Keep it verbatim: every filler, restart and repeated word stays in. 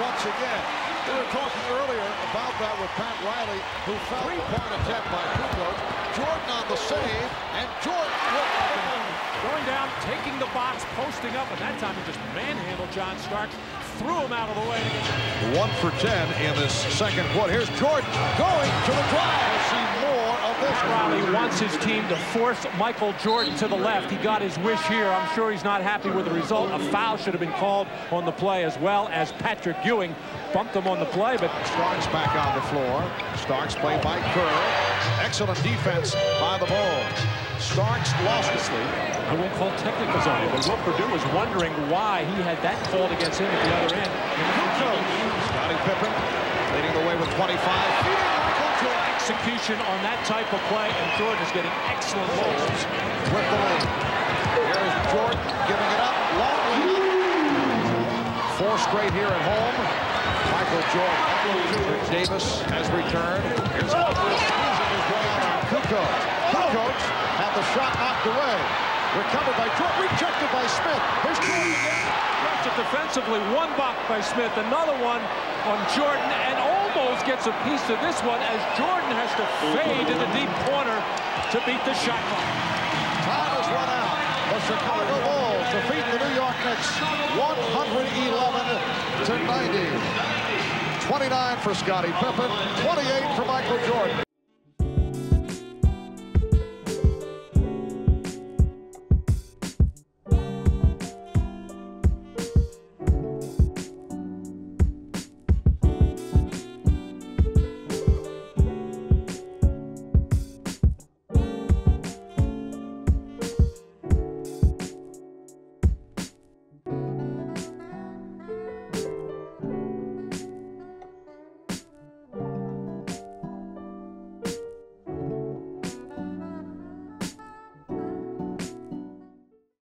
once again. We were talking earlier about that with Pat Riley, who found a point attempt by Kukoc. Jordan on the save, and Jordan with going down, taking the box, posting up, and that time he just manhandled John Starks, threw him out of the way. One for ten in this second quarter. Here's Jordan going to the drive. We'll see more of this. Pat Riley wants his team to force Michael Jordan to the left. He got his wish here. I'm sure he's not happy with the result. A foul should have been called on the play, as well as Patrick Ewing bumped him on the play, but Starks back on the floor. Starks played by Kerr. Excellent defense by the Bulls. Starks lost the sleep. I won't call technicals on it, but what Purdue was wondering why he had that called against him at the other end. Scottie Pippen leading the way with twenty-five. Execution on that type of play, and Jordan is getting excellent looks. With the lead. Here's Jordan giving it up. Long lead. Four straight here at home. Michael Jordan. Michael Davis has returned. Here's Kukoc. Kukoc had the shot knocked away. Recovered by Jordan. Rejected by Smith. Here's Jordan again. Left it defensively. One block by Smith. Another one on Jordan. And almost gets a piece of this one as Jordan has to fade in the deep corner to beat the shot clock. Time has run out. The Chicago Bulls defeat the New York Knicks one hundred eleven to ninety. twenty-nine for Scottie Pippen. twenty-eight for Michael Jordan.